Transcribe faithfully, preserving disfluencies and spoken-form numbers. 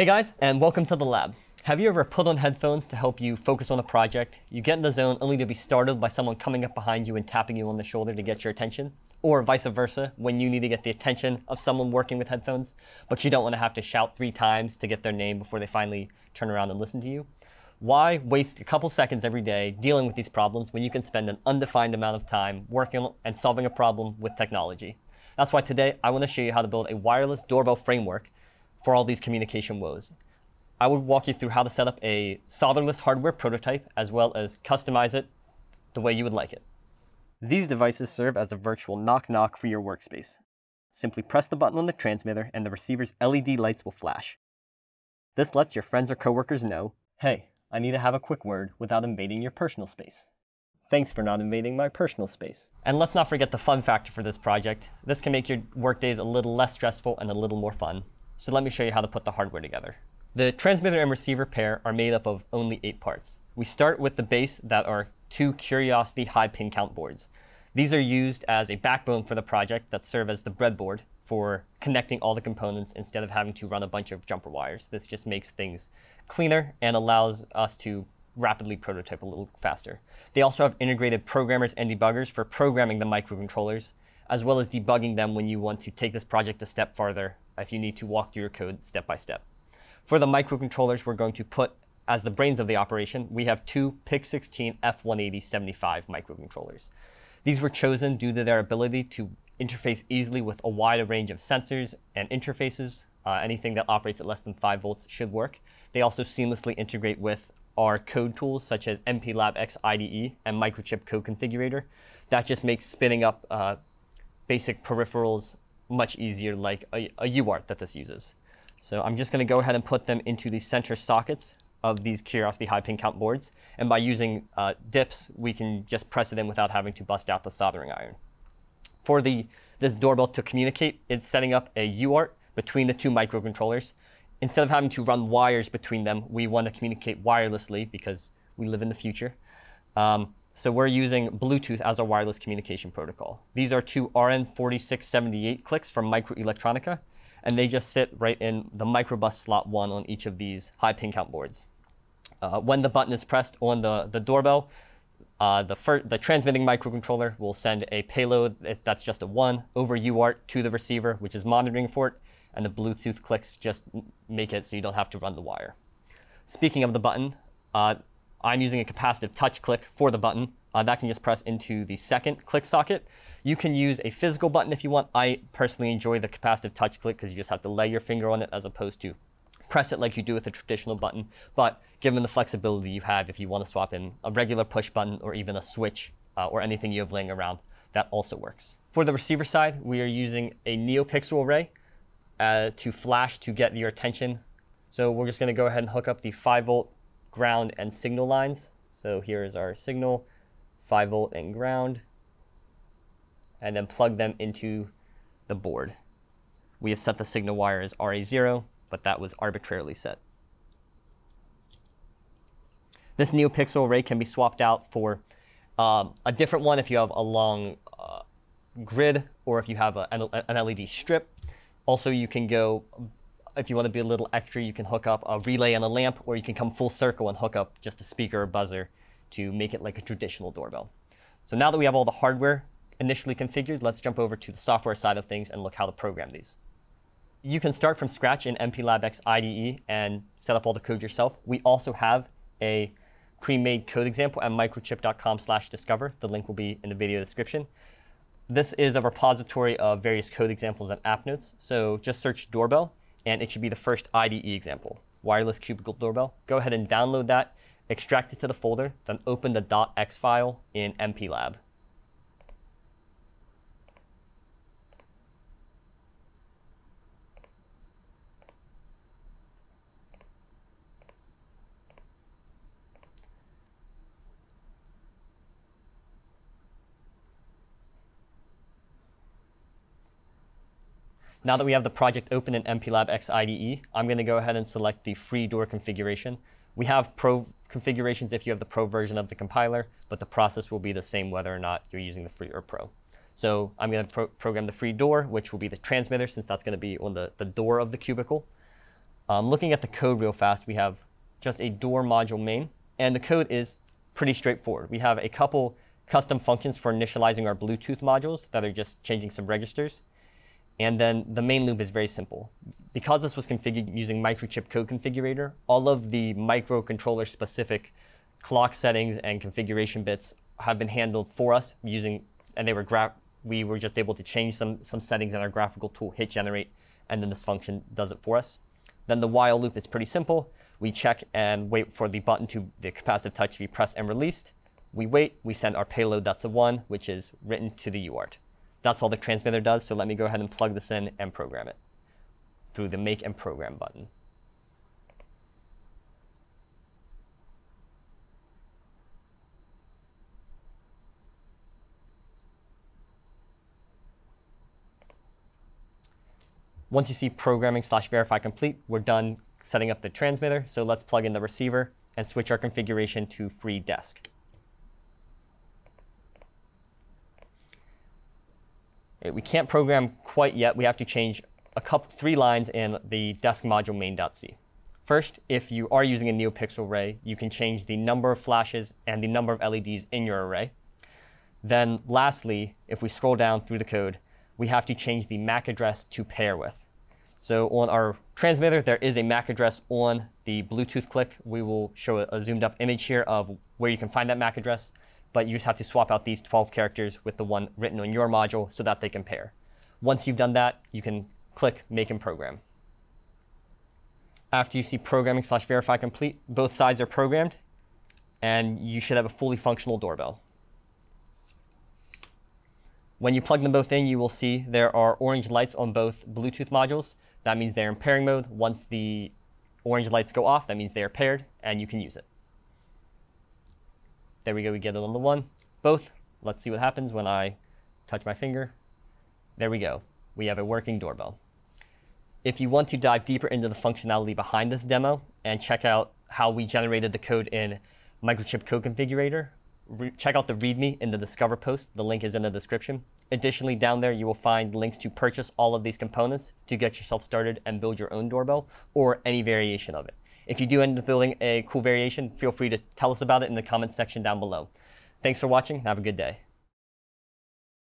Hey guys, and welcome to the lab. Have you ever put on headphones to help you focus on a project? You get in the zone only to be startled by someone coming up behind you and tapping you on the shoulder to get your attention? Or vice versa, when you need to get the attention of someone working with headphones, but you don't want to have to shout three times to get their name before they finally turn around and listen to you? Why waste a couple seconds every day dealing with these problems when you can spend an undefined amount of time working and solving a problem with technology? That's why today I want to show you how to build a wireless doorbell framework for all these communication woes. I would walk you through how to set up a solderless hardware prototype as well as customize it the way you would like it. These devices serve as a virtual knock-knock for your workspace. Simply press the button on the transmitter and the receiver's L E D lights will flash. This lets your friends or coworkers know, hey, I need to have a quick word without invading your personal space. Thanks for not invading my personal space. And let's not forget the fun factor for this project. This can make your workdays a little less stressful and a little more fun. So let me show you how to put the hardware together. The transmitter and receiver pair are made up of only eight parts. We start with the base that are two Curiosity high pin count boards. These are used as a backbone for the project that serve as the breadboard for connecting all the components instead of having to run a bunch of jumper wires. This just makes things cleaner and allows us to rapidly prototype a little faster. They also have integrated programmers and debuggers for programming the microcontrollers, as well as debugging them when you want to take this project a step farther if you need to walk through your code step by step. For the microcontrollers, we're going to put as the brains of the operation, we have two P I C sixteen F one eight zero seven five microcontrollers. These were chosen due to their ability to interface easily with a wide range of sensors and interfaces. Uh, anything that operates at less than five volts should work. They also seamlessly integrate with our code tools such as M P lab X I D E and Microchip Code Configurator. That just makes spinning up uh, basic peripherals much easier, like a, a U A R T that this uses. So I'm just going to go ahead and put them into the center sockets of these Curiosity high pin count boards. And by using uh, dips, we can just press it in without having to bust out the soldering iron. For the this doorbell to communicate, it's setting up a U A R T between the two microcontrollers. Instead of having to run wires between them, we want to communicate wirelessly because we live in the future. Um, so we're using Bluetooth as our wireless communication protocol. These are two R N four six seven eight clicks from Microelectronica, and they just sit right in the microbus slot one on each of these high pin count boards. Uh, when the button is pressed on the, the doorbell, uh, the, the transmitting microcontroller will send a payload that's just a one over U A R T to the receiver, which is monitoring for it, and the Bluetooth clicks just make it so you don't have to run the wire. Speaking of the button, uh, I'm using a capacitive touch click for the button. Uh, that can just press into the second click socket. You can use a physical button if you want. I personally enjoy the capacitive touch click because you just have to lay your finger on it as opposed to press it like you do with a traditional button. But given the flexibility you have, if you want to swap in a regular push button or even a switch uh, or anything you have laying around, that also works. For the receiver side, we are using a NeoPixel array uh, to flash to get your attention. So we're just going to go ahead and hook up the five volt ground and signal lines. So here is our signal, five volt and ground, and then plug them into the board. We have set the signal wire as R A zero, but that was arbitrarily set. This NeoPixel array can be swapped out for um, a different one if you have a long uh, grid or if you have a, an L E D strip. Also, you can go, if you want to be a little extra, you can hook up a relay and a lamp, or you can come full circle and hook up just a speaker or buzzer to make it like a traditional doorbell. So now that we have all the hardware initially configured, let's jump over to the software side of things and look how to program these. You can start from scratch in M P lab X I D E and set up all the code yourself. We also have a pre-made code example at microchip dot com slash discover. The link will be in the video description. This is a repository of various code examples and app notes. So just search doorbell, and it should be the first I D E example, wireless cubicle doorbell. Go ahead and download that, extract it to the folder, then open the .x file in M P lab. Now that we have the project open in M P lab X I D E, I'm going to go ahead and select the free door configuration. We have pro configurations if you have the pro version of the compiler, but the process will be the same whether or not you're using the free or pro. So I'm going to pro program the free door, which will be the transmitter, since that's going to be on the, the door of the cubicle. Um, looking at the code real fast, we have just a door module main, and the code is pretty straightforward. We have a couple custom functions for initializing our Bluetooth modules that are just changing some registers. And then the main loop is very simple. Because this was configured using Microchip Code Configurator, all of the microcontroller-specific clock settings and configuration bits have been handled for us using, and they were graph. We were just able to change some some settings in our graphical tool, hit generate, and then this function does it for us. Then the while loop is pretty simple. We check and wait for the button to the capacitive touch to be pressed and released. We wait, we send our payload, that's a one, which is written to the U A R T. That's all the transmitter does, so let me go ahead and plug this in and program it through the Make and Program button. Once you see programming slash verify complete, we're done setting up the transmitter, so let's plug in the receiver and switch our configuration to free desk. We can't program quite yet. We have to change a couple, three lines in the desk module main.c. First, if you are using a NeoPixel array, you can change the number of flashes and the number of L E Ds in your array. Then lastly, if we scroll down through the code, we have to change the M A C address to pair with. So on our transmitter, there is a M A C address on the Bluetooth click. We will show a, a zoomed up image here of where you can find that M A C address. But you just have to swap out these twelve characters with the one written on your module so that they can pair. Once you've done that, you can click Make and Program. After you see Programming slash Verify Complete, both sides are programmed, and you should have a fully functional doorbell. When you plug them both in, you will see there are orange lights on both Bluetooth modules. That means they're in pairing mode. Once the orange lights go off, that means they are paired, and you can use it. There we go, we get it on the one. Both. Let's see what happens when I touch my finger. There we go. We have a working doorbell. If you want to dive deeper into the functionality behind this demo and check out how we generated the code in Microchip Code Configurator, check out the README in the Discover post. The link is in the description. Additionally, down there, you will find links to purchase all of these components to get yourself started and build your own doorbell or any variation of it. If you do end up building a cool variation, feel free to tell us about it in the comments section down below. Thanks for watching. Have a good day.